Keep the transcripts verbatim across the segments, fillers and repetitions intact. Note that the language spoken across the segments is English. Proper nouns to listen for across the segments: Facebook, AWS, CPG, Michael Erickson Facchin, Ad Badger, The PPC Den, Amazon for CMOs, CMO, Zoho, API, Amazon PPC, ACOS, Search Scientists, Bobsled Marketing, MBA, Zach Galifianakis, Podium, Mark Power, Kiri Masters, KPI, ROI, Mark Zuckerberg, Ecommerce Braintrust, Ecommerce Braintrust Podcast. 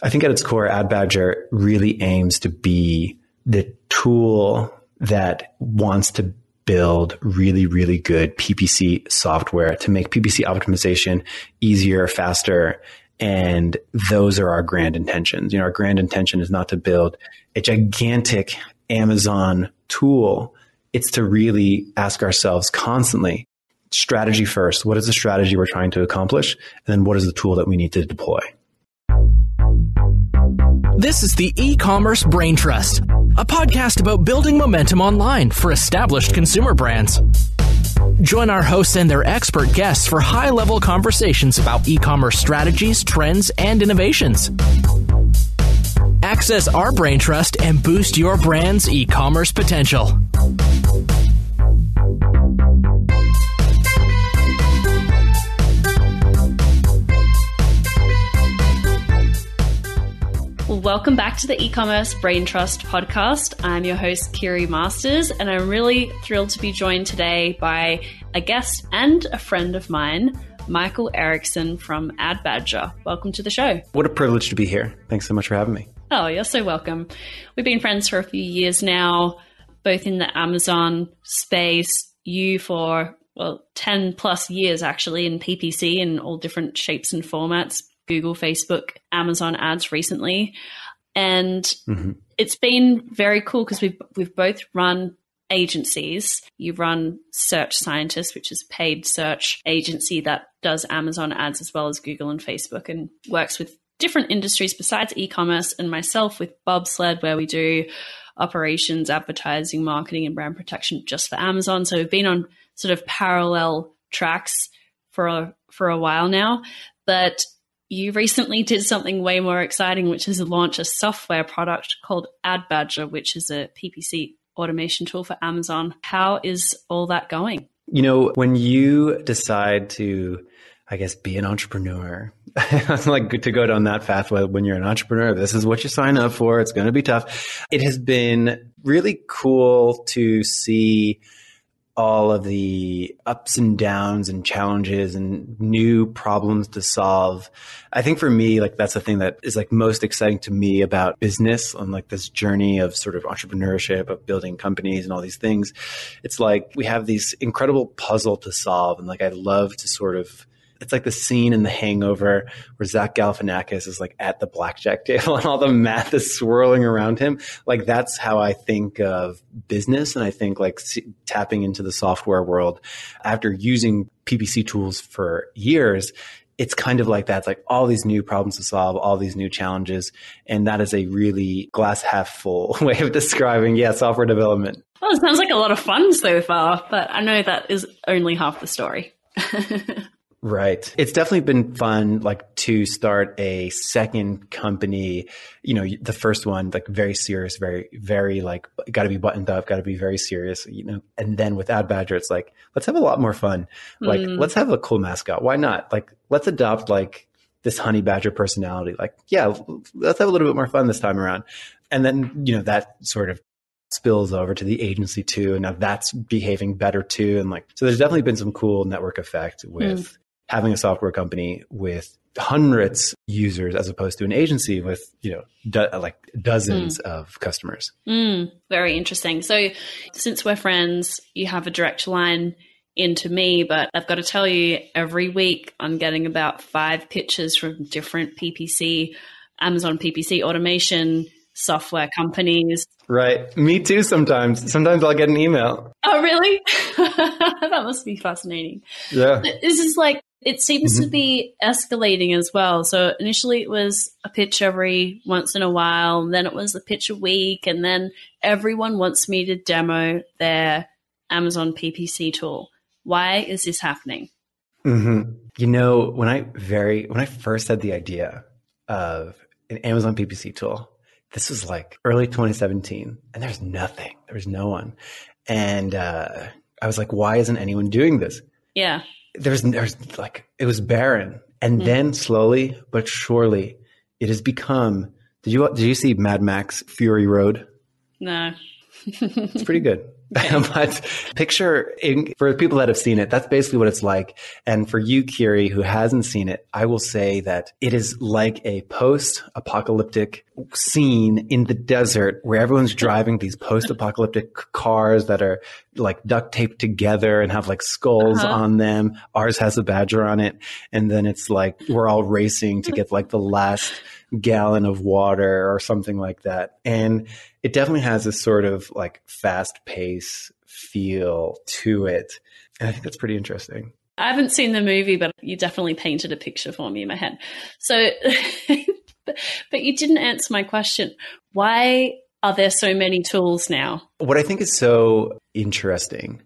I think at its core, Ad Badger really aims to be the tool that wants to build really, really good P P C software to make P P C optimization easier, faster. And those are our grand intentions. You know, our grand intention is not to build a gigantic Amazon tool. It's to really ask ourselves constantly, strategy first, what is the strategy we're trying to accomplish? And then what is the tool that we need to deploy? This is the Ecommerce Braintrust, a podcast about building momentum online for established consumer brands. Join our hosts and their expert guests for high-level conversations about e-commerce strategies, trends, and innovations. Access our brain trust and boost your brand's e-commerce potential. Welcome back to the Ecommerce Brain Trust podcast. I'm your host, Kiri Masters, and I'm really thrilled to be joined today by a guest and a friend of mine, Michael Erickson from Ad Badger. Welcome to the show. What a privilege to be here. Thanks so much for having me. Oh, you're so welcome. We've been friends for a few years now, both in the Amazon space, you for, well, ten plus years actually in P P C in all different shapes and formats. Google, Facebook, Amazon ads recently. And mm-hmm. it's been very cool because we've, we've both run agencies. You run Search Scientists, which is a paid search agency that does Amazon ads as well as Google and Facebook and works with different industries besides e-commerce, and myself with Bobsled, where we do operations, advertising, marketing, and brand protection just for Amazon. So we've been on sort of parallel tracks for a, for a while now. But you recently did something way more exciting, which is launch a software product called Ad Badger, which is a P P C automation tool for Amazon. How is all that going? You know, when you decide to, I guess, be an entrepreneur, it's like to go down that path when you're an entrepreneur, this is what you sign up for. It's going to be tough. It has been really cool to see all of the ups and downs and challenges and new problems to solve. I think for me, like that's the thing that is like most exciting to me about business on like this journey of sort of entrepreneurship, of building companies and all these things. It's like we have these incredible puzzle to solve. And like, I love to sort of, it's like the scene in The Hangover where Zach Galifianakis is like at the blackjack table and all the math is swirling around him. Like that's how I think of business. And I think like tapping into the software world after using P P C tools for years, it's kind of like that. It's like all these new problems to solve, all these new challenges. And that is a really glass half full way of describing, yeah, software development. Well, it sounds like a lot of fun so far, but I know that is only half the story. Right. It's definitely been fun, like to start a second company. You know, the first one, like very serious, very, very like got to be buttoned up, got to be very serious, you know, and then with Ad Badger, it's like, let's have a lot more fun. Like, mm. let's have a cool mascot. Why not? Like, let's adopt like this honey badger personality. Like, yeah, let's have a little bit more fun this time around. And then, you know, that sort of spills over to the agency too. And now that's behaving better too. And like, so there's definitely been some cool network effect with mm. having a software company with hundreds of users as opposed to an agency with, you know, do- like dozens mm. of customers. Mm, very interesting. So since we're friends, you have a direct line into me, but I've got to tell you, every week I'm getting about five pitches from different P P C, Amazon P P C automation software companies. Right. Me too sometimes. Sometimes I'll get an email. Oh, really? That must be fascinating. Yeah. This is like, it seems mm-hmm. to be escalating as well. So initially it was a pitch every once in a while, and then it was a pitch a week, and then everyone wants me to demo their Amazon P P C tool. Why is this happening? Mm-hmm. You know, when I very when I first had the idea of an Amazon P P C tool, this was like early twenty seventeen, and there's nothing. There was no one, and uh, I was like, "Why isn't anyone doing this?" Yeah. There's, there's like, it was barren. And mm. then slowly, but surely it has become, did you, did you see Mad Max Fury Road? No. It's pretty good. But picture, in, for people that have seen it, that's basically what it's like. And for you, Kiri, who hasn't seen it, I will say that it is like a post-apocalyptic scene in the desert where everyone's driving these post-apocalyptic cars that are like duct taped together and have like skulls uh-huh. on them. Ours has a badger on it. And then it's like we're all racing to get like the last gallon of water or something like that. And it definitely has this sort of like fast pace feel to it. And I think that's pretty interesting. I haven't seen the movie, but you definitely painted a picture for me in my head. So, but you didn't answer my question. Why are there so many tools now? What I think is so interesting,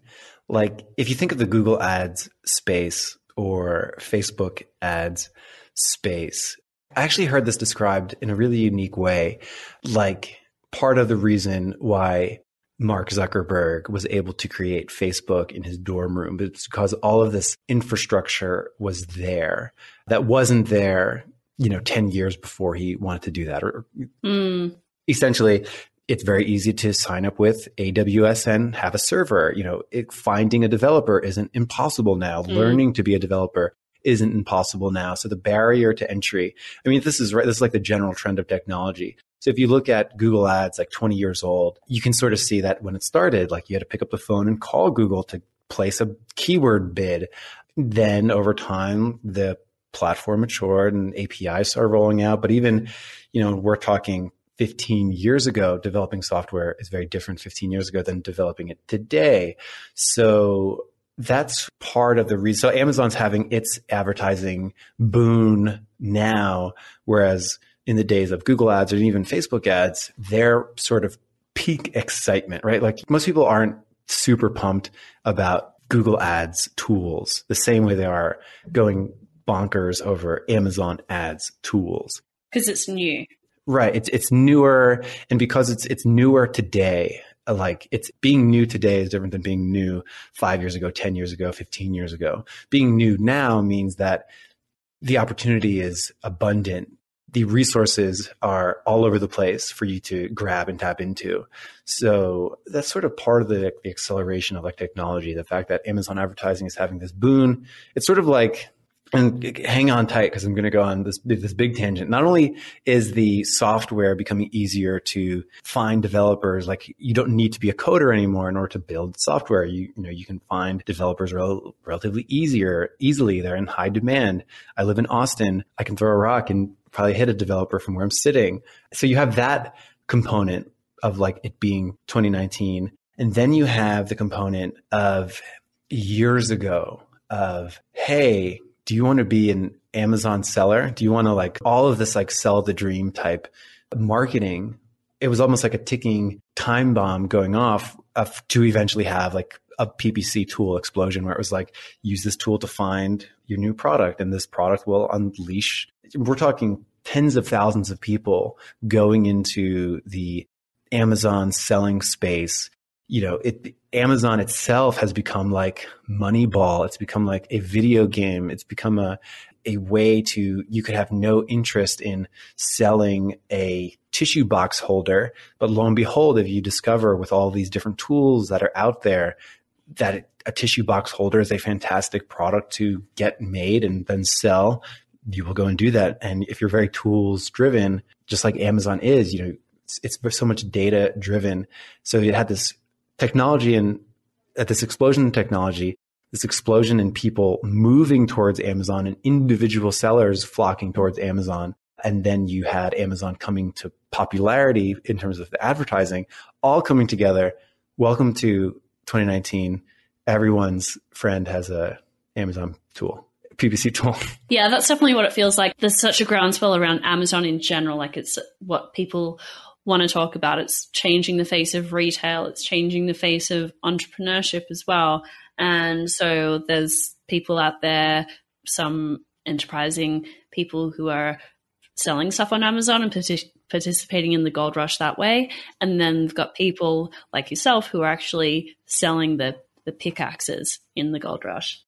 like if you think of the Google Ads space or Facebook Ads space, I actually heard this described in a really unique way. Like part of the reason why Mark Zuckerberg was able to create Facebook in his dorm room, it's because all of this infrastructure was there that wasn't there, you know, ten years before he wanted to do that. Or mm. essentially, it's very easy to sign up with A W S and have a server. You know, it, finding a developer isn't impossible now. Mm. Learning to be a developer isn't impossible now. So the barrier to entry, I mean, this is right. This is like the general trend of technology. So if you look at Google Ads, like twenty years old, you can sort of see that when it started, like you had to pick up the phone and call Google to place a keyword bid. Then over time, the platform matured and A P Is are rolling out. But even, you know, we're talking fifteen years ago, developing software is very different fifteen years ago than developing it today. So that's part of the reason. So Amazon's having its advertising boon now, whereas in the days of Google Ads or even Facebook Ads, their sort of peak excitement, right? Like most people aren't super pumped about Google Ads tools the same way they are going bonkers over Amazon ads tools. Because it's new. Right. It's it's newer. And because it's it's newer today, like it's being new today is different than being new five years ago, ten years ago, fifteen years ago. Being new now means that the opportunity is abundant. The resources are all over the place for you to grab and tap into. So that's sort of part of the, the acceleration of like technology, the fact that Amazon advertising is having this boon. It's sort of like, and hang on tight because I'm going to go on this this big tangent. Not only is the software becoming easier to find developers, like you don't need to be a coder anymore in order to build software. You, you know, you can find developers rel- relatively easier, easily. They're in high demand. I live in Austin. I can throw a rock and probably hit a developer from where I'm sitting. So you have that component of like it being twenty nineteen. And then you have the component of years ago of, hey, do you want to be an Amazon seller? Do you want to like all of this like sell the dream type marketing? It was almost like a ticking time bomb going off of, to eventually have like a P P C tool explosion where it was like, use this tool to find your new product and this product will unleash. We're talking tens of thousands of people going into the Amazon selling space. You know, it, Amazon itself has become like Moneyball. It's become like a video game. It's become a a way to, you could have no interest in selling a tissue box holder, but lo and behold, if you discover with all these different tools that are out there that a tissue box holder is a fantastic product to get made and then sell, you will go and do that. And if you're very tools driven, just like Amazon is, you know, it's, it's so much data driven. So you had this technology and at this explosion in technology, this explosion in people moving towards Amazon and individual sellers flocking towards Amazon. And then you had Amazon coming to popularity in terms of the advertising, all coming together. Welcome to twenty nineteen. Everyone's friend has a Amazon tool. P P C tool. Yeah, that's definitely what it feels like. There's such a groundswell around Amazon in general. Like it's what people want to talk about. It's changing the face of retail. It's changing the face of entrepreneurship as well. And so there's people out there, some enterprising people who are selling stuff on Amazon and partic- participating in the gold rush that way. And then you've got people like yourself who are actually selling the, the pickaxes in the gold rush.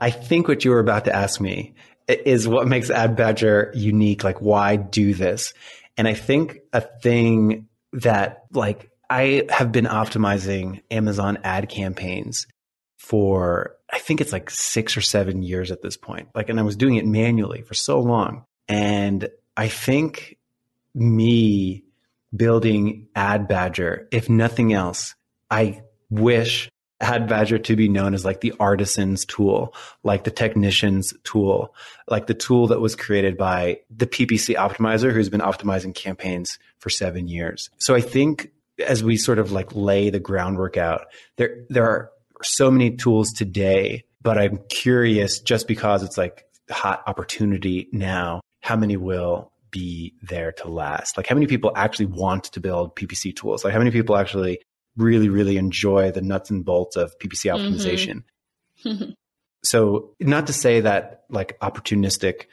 I think what you were about to ask me is what makes Ad Badger unique? Like, why do this? And I think a thing that like I have been optimizing Amazon ad campaigns for, I think it's like six or seven years at this point. Like, and I was doing it manually for so long. And I think me building Ad Badger, if nothing else, I wish Ad Badger to be known as like the artisan's tool, like the technician's tool, like the tool that was created by the P P C optimizer who's been optimizing campaigns for seven years. So I think as we sort of like lay the groundwork out, there there are so many tools today, but I'm curious, just because it's like hot opportunity now, how many will be there to last? Like how many people actually want to build P P C tools? Like how many people actually really, really enjoy the nuts and bolts of P P C optimization? Mm-hmm. So not to say that like opportunistic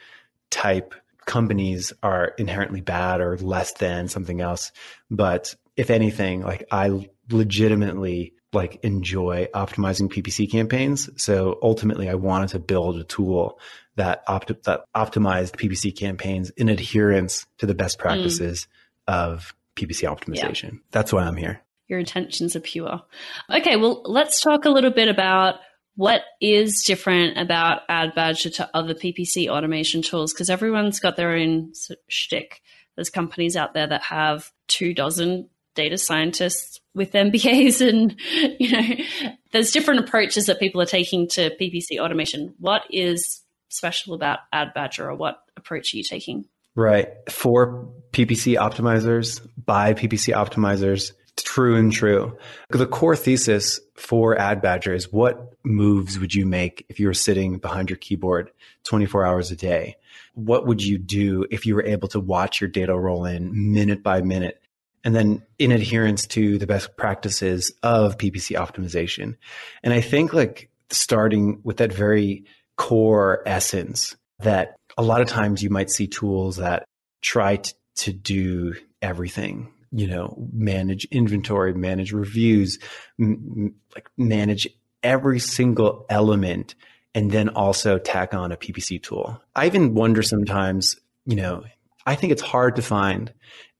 type companies are inherently bad or less than something else, but if anything, like I legitimately like enjoy optimizing P P C campaigns. So ultimately I wanted to build a tool that opt- that optimized P P C campaigns in adherence to the best practices mm. of P P C optimization. Yeah. That's why I'm here. Your intentions are pure. Okay, well, let's talk a little bit about what is different about Ad Badger to other P P C automation tools, because everyone's got their own shtick. There's companies out there that have two dozen data scientists with M B As, and you know, there's different approaches that people are taking to P P C automation. What is special about Ad Badger, or what approach are you taking? Right. For P P C optimizers, by P P C optimizers, true and true. The core thesis for Ad Badger is, what moves would you make if you were sitting behind your keyboard twenty-four hours a day? What would you do if you were able to watch your data roll in minute by minute? And then in adherence to the best practices of P P C optimization. And I think like starting with that very core essence, that a lot of times you might see tools that try t- to do everything, you know, manage inventory, manage reviews, m- like manage every single element, and then also tack on a P P C tool. I even wonder sometimes, you know, I think it's hard to find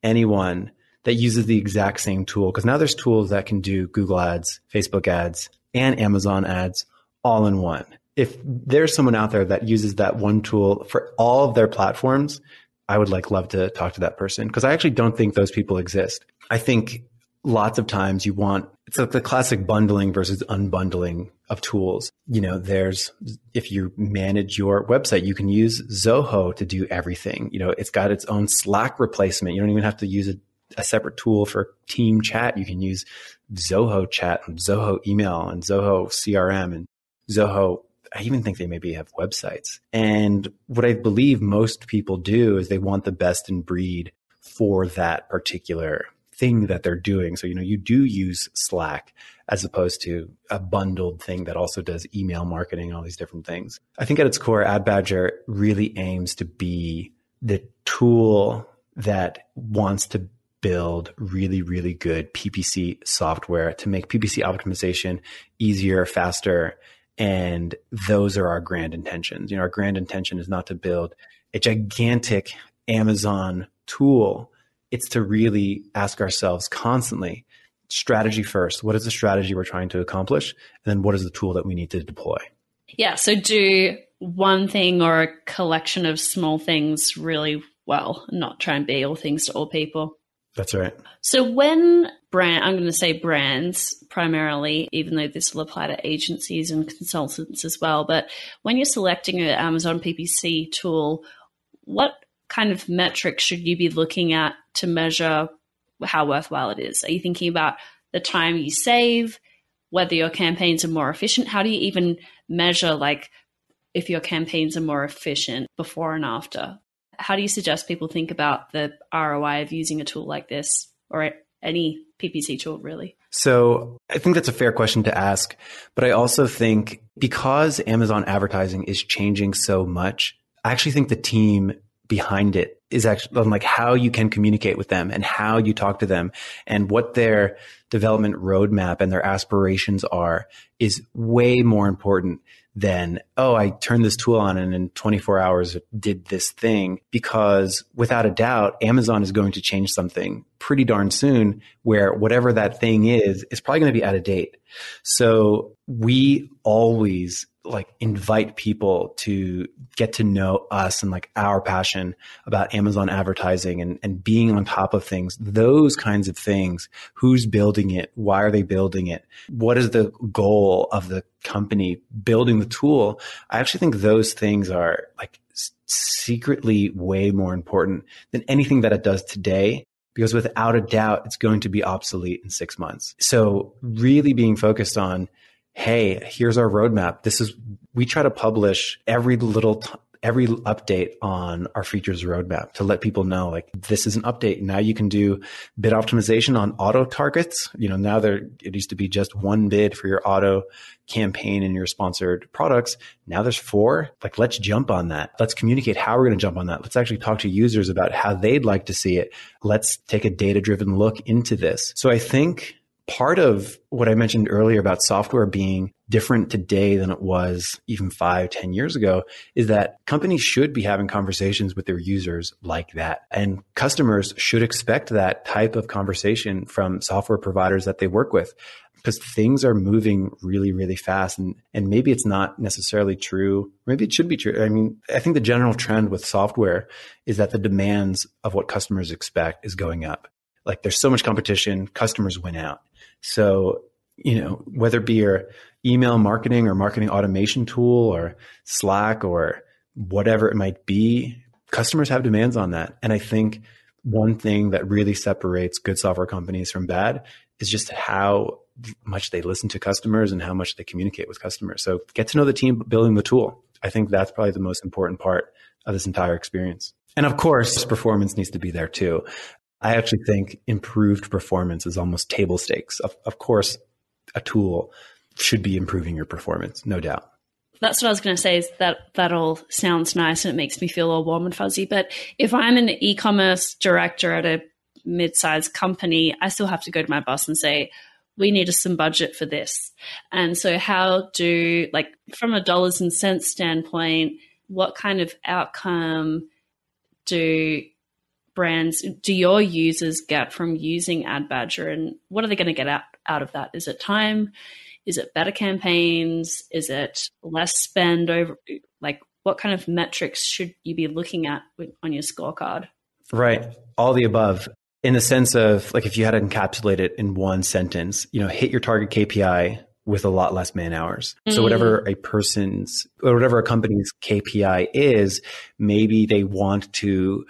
anyone that uses the exact same tool, because now there's tools that can do Google ads, Facebook ads, and Amazon ads all in one. If there's someone out there that uses that one tool for all of their platforms, I would like love to talk to that person, because I actually don't think those people exist. I think lots of times you want, it's like the classic bundling versus unbundling of tools. You know, there's, if you manage your website, you can use Zoho to do everything. You know, it's got its own Slack replacement. You don't even have to use a a separate tool for team chat. You can use Zoho Chat and Zoho Email and Zoho C R M and Zoho. I even think they maybe have websites. And what I believe most people do is they want the best in breed for that particular thing that they're doing. So, you know, you do use Slack as opposed to a bundled thing that also does email marketing and all these different things. I think at its core, Ad Badger really aims to be the tool that wants to build really, really good P P C software to make P P C optimization easier, faster. And those are our grand intentions. You know, our grand intention is not to build a gigantic Amazon tool. It's to really ask ourselves constantly, strategy first. What is the strategy we're trying to accomplish? And then what is the tool that we need to deploy? Yeah. So do one thing or a collection of small things really well, not try and be all things to all people. That's right. So when brand, I'm going to say brands primarily, even though this will apply to agencies and consultants as well, but when you're selecting an Amazon P P C tool, what kind of metrics should you be looking at to measure how worthwhile it is? Are you thinking about the time you save, whether your campaigns are more efficient? How do you even measure like if your campaigns are more efficient before and after? How do you suggest people think about the R O I of using a tool like this, or any P P C tool really? So I think that's a fair question to ask. But I also think because Amazon advertising is changing so much, I actually think the team behind it is actually on like how you can communicate with them and how you talk to them and what their development roadmap and their aspirations are is way more important than, oh, I turned this tool on and in twenty-four hours it did this thing. Because without a doubt, Amazon is going to change something pretty darn soon where whatever that thing is, is probably going to be out of date. So we always like invite people to get to know us and like our passion about Amazon advertising and, and being on top of things, those kinds of things. Who's building it? Why are they building it? What is the goal of the company building the tool? I actually think those things are like secretly way more important than anything that it does today. Because without a doubt, it's going to be obsolete in six months. So really being focused on, hey, here's our roadmap. This is, we try to publish every little, t- every update on our features roadmap to let people know, like, this is an update. Now you can do bid optimization on auto targets. You know, now there, it used to be just one bid for your auto campaign and your sponsored products. Now there's four. Like, let's jump on that. Let's communicate how we're going to jump on that. Let's actually talk to users about how they'd like to see it. Let's take a data-driven look into this. So I think part of what I mentioned earlier about software being different today than it was even five, ten years ago is that companies should be having conversations with their users like that. And customers should expect that type of conversation from software providers that they work with because things are moving really, really fast. And, and maybe it's not necessarily true. Maybe it should be true. I mean, I think the general trend with software is that the demands of what customers expect is going up. Like there's so much competition, customers win out. So, you know, whether it be your email marketing or marketing automation tool or Slack or whatever it might be, customers have demands on that. And I think one thing that really separates good software companies from bad is just how much they listen to customers and how much they communicate with customers. So get to know the team building the tool. I think that's probably the most important part of this entire experience. And of course, performance needs to be there too. I actually think improved performance is almost table stakes. Of, of course, a tool should be improving your performance, no doubt. That's what I was going to say is that that all sounds nice and it makes me feel all warm and fuzzy. But if I'm an e-commerce director at a mid-sized company, I still have to go to my boss and say, we need some budget for this. And so how do, like from a dollars and cents standpoint, what kind of outcome do brands, do your users get from using Ad Badger, and what are they going to get out, out of that? Is it time? Is it better campaigns? Is it less spend over? Like, what kind of metrics should you be looking at with, on your scorecard? Right. All the above. In the sense of like, if you had to encapsulate it in one sentence, you know, hit your target K P I with a lot less man hours. So whatever a person's or whatever a company's K P I is, maybe they want to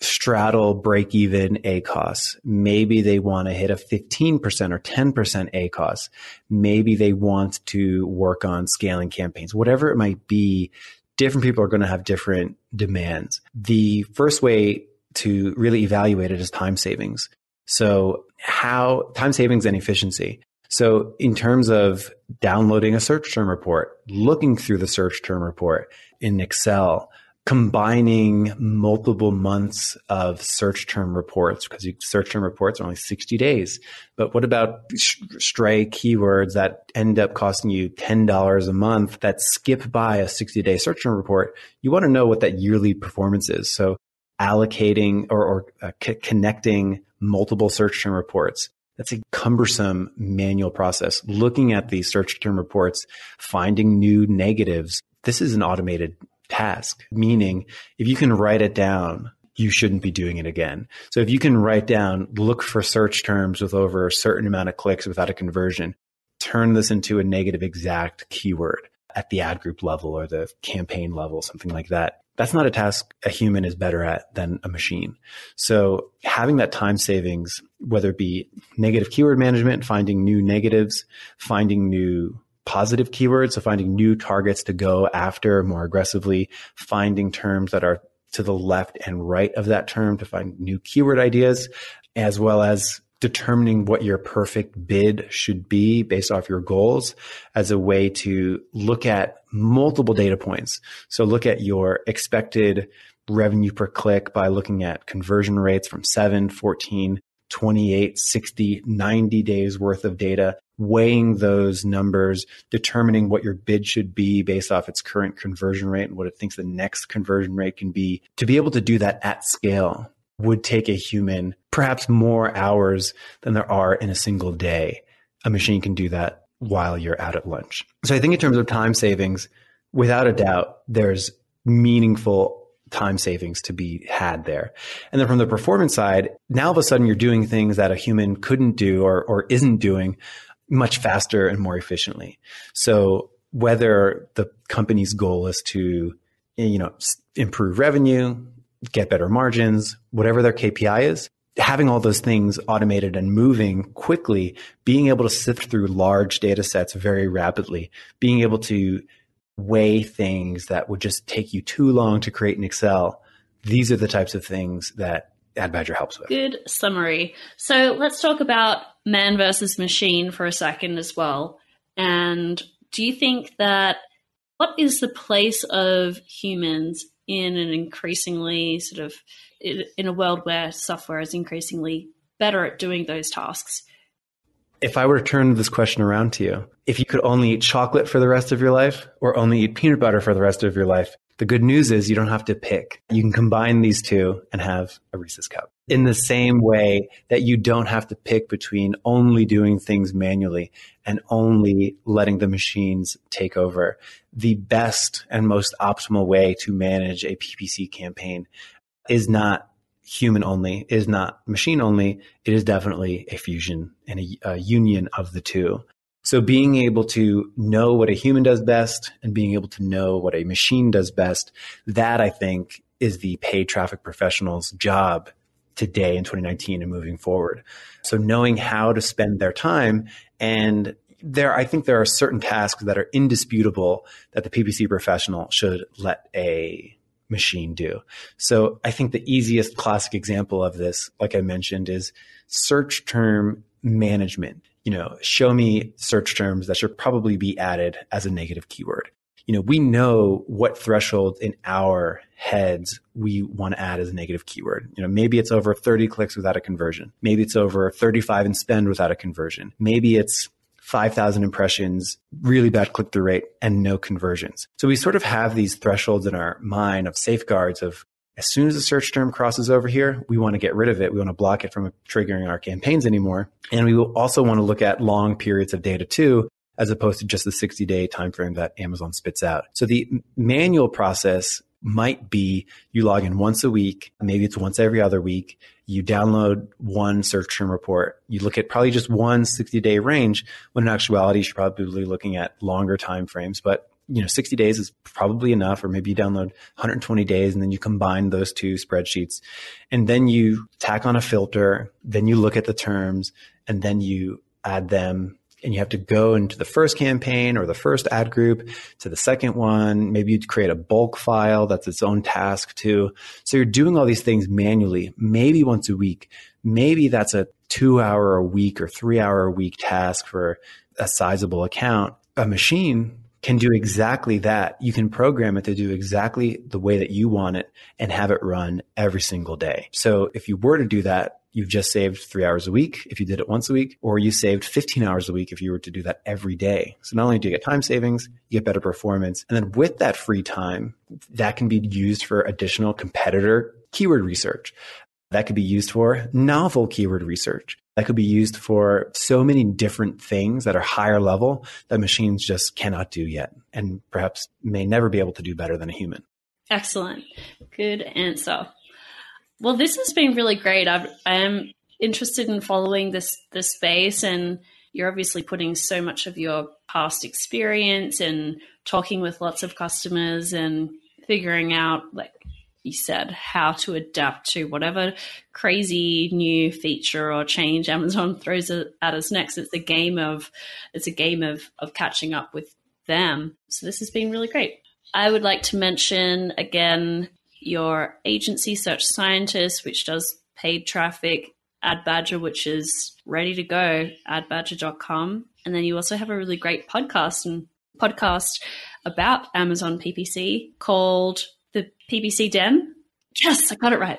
straddle break-even A C O S. Maybe they want to hit a fifteen percent or ten percent A C O S. Maybe they want to work on scaling campaigns, whatever it might be. Different people are going to have different demands. The first way to really evaluate it is time savings. So how time savings and efficiency. So in terms of downloading a search term report, looking through the search term report in Excel, combining multiple months of search term reports, because search term reports are only sixty days. But what about stray keywords that end up costing you ten dollars a month that skip by a sixty-day search term report? You want to know what that yearly performance is. So allocating or, or uh, c- connecting multiple search term reports. That's a cumbersome manual process. Looking at these search term reports, finding new negatives. This is an automated task, meaning if you can write it down, you shouldn't be doing it again. So if you can write down, look for search terms with over a certain amount of clicks without a conversion, turn this into a negative exact keyword at the ad group level or the campaign level, something like that. That's not a task a human is better at than a machine. So having that time savings, whether it be negative keyword management, finding new negatives, finding new positive keywords, so finding new targets to go after more aggressively, finding terms that are to the left and right of that term to find new keyword ideas, as well as determining what your perfect bid should be based off your goals as a way to look at multiple data points. So look at your expected revenue per click by looking at conversion rates from seven, fourteen, twenty-eight, sixty, ninety days worth of data, weighing those numbers, determining what your bid should be based off its current conversion rate and what it thinks the next conversion rate can be. To be able to do that at scale would take a human perhaps more hours than there are in a single day. A machine can do that while you're out at lunch. So I think in terms of time savings, without a doubt, there's meaningful time savings to be had there. And then from the performance side, now all of a sudden you're doing things that a human couldn't do or, or isn't doing much faster and more efficiently. So whether the company's goal is to, you know, improve revenue, get better margins, whatever their K P I is, having all those things automated and moving quickly, being able to sift through large data sets very rapidly, being able to weigh things that would just take you too long to create in Excel. These are the types of things that Ad Badger helps with. Good summary. So let's talk about man versus machine for a second as well. And do you think that what is the place of humans in an increasingly sort of in a world where software is increasingly better at doing those tasks? If I were to turn this question around to you, if you could only eat chocolate for the rest of your life or only eat peanut butter for the rest of your life, the good news is you don't have to pick. You can combine these two and have a Reese's cup. In the same way that you don't have to pick between only doing things manually and only letting the machines take over, the best and most optimal way to manage a P P C campaign is not human only, is not machine only. It is definitely a fusion and a, a union of the two. So being able to know what a human does best and being able to know what a machine does best, that I think is the paid traffic professional's job today in twenty nineteen and moving forward. So knowing how to spend their time, and there, I think there are certain tasks that are indisputable that the P P C professional should let a machine do. So I think the easiest classic example of this, like I mentioned, is search term management. You know, show me search terms that should probably be added as a negative keyword. You know, we know what threshold in our heads we want to add as a negative keyword. You know, maybe it's over thirty clicks without a conversion. Maybe it's over thirty-five in spend without a conversion. Maybe it's five thousand impressions, really bad click-through rate, and no conversions. So we sort of have these thresholds in our mind of safeguards of, as soon as a search term crosses over here, we want to get rid of it. We want to block it from triggering our campaigns anymore. And we will also want to look at long periods of data too, as opposed to just the sixty-day timeframe that Amazon spits out. So the manual process might be you log in once a week, maybe it's once every other week, you download one search term report, you look at probably just one sixty-day range, when in actuality, you're probably looking at longer time frames. But you know, sixty days is probably enough, or maybe you download one hundred twenty days and then you combine those two spreadsheets. And then you tack on a filter, then you look at the terms, and then you add them. And you have to go into the first campaign or the first ad group to the second one. Maybe you'd create a bulk file that's its own task too. So you're doing all these things manually, maybe once a week. Maybe that's a two hour a week or three hour a week task for a sizable account. A machine can do exactly that. You can program it to do exactly the way that you want it and have it run every single day. So if you were to do that, you've just saved three hours a week if you did it once a week, or you saved fifteen hours a week if you were to do that every day. So not only do you get time savings, you get better performance. And then with that free time, that can be used for additional competitor keyword research. That could be used for novel keyword research. That could be used for so many different things that are higher level that machines just cannot do yet, and perhaps may never be able to do better than a human. Excellent. Good answer. Well, this has been really great. I've, I am interested in following this, this space, and you're obviously putting so much of your past experience and talking with lots of customers and figuring out, like you said, how to adapt to whatever crazy new feature or change Amazon throws at us next. It's a game of, it's a game of, of catching up with them. So this has been really great. I would like to mention again your agency, Search Scientists, which does paid traffic, Ad Badger, which is ready to go, ad badger dot com. And then you also have a really great podcast and podcast about Amazon P P C called The P P C Den. Yes, I got it right.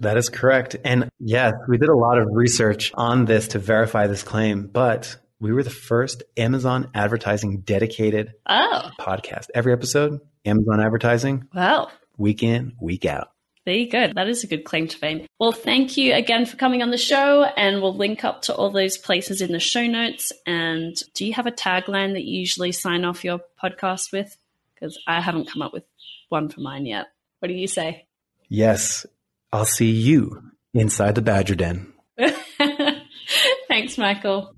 That is correct. And yes, we did a lot of research on this to verify this claim, but we were the first Amazon advertising dedicated oh. podcast. Every episode, Amazon advertising. Wow. Week in, week out. There you go. That is a good claim to fame. Well, thank you again for coming on the show, and we'll link up to all those places in the show notes. And do you have a tagline that you usually sign off your podcast with? Because I haven't come up with one for mine yet. What do you say? Yes. I'll see you inside the Badger Den. Thanks, Michael.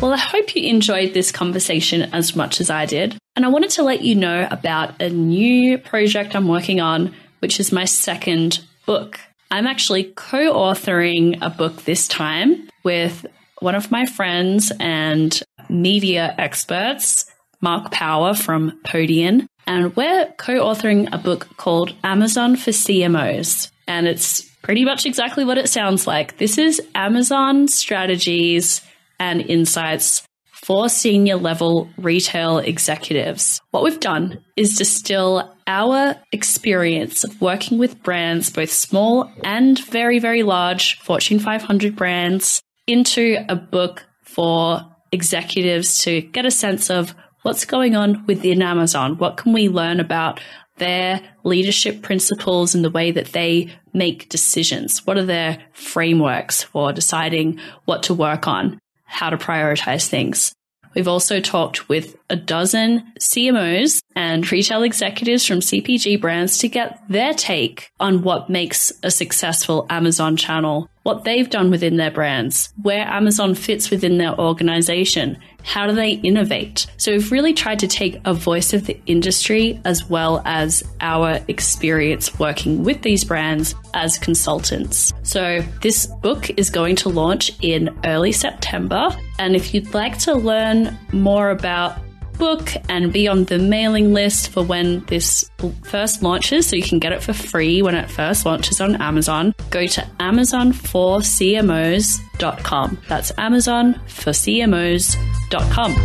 Well, I hope you enjoyed this conversation as much as I did. And I wanted to let you know about a new project I'm working on, which is my second book. I'm actually co-authoring a book this time with one of my friends and media experts, Mark Power from Podium. And we're co-authoring a book called Amazon for C M Os. And it's pretty much exactly what it sounds like. This is Amazon strategies and insights for senior level retail executives. What we've done is distill our experience of working with brands, both small and very, very large Fortune five hundred brands, into a book for executives to get a sense of what's going on within Amazon. What can we learn about their leadership principles and the way that they make decisions? What are their frameworks for deciding what to work on, how to prioritize things? We've also talked with a dozen C M Os and retail executives from C P G brands to get their take on what makes a successful Amazon channel, what they've done within their brands, where Amazon fits within their organization, how do they innovate? So we've really tried to take a voice of the industry as well as our experience working with these brands as consultants. So this book is going to launch in early September. And if you'd like to learn more about book and be on the mailing list for when this first launches, so you can get it for free when it first launches on Amazon, go to amazon for C M Os dot com. That's amazon for C M Os dot com.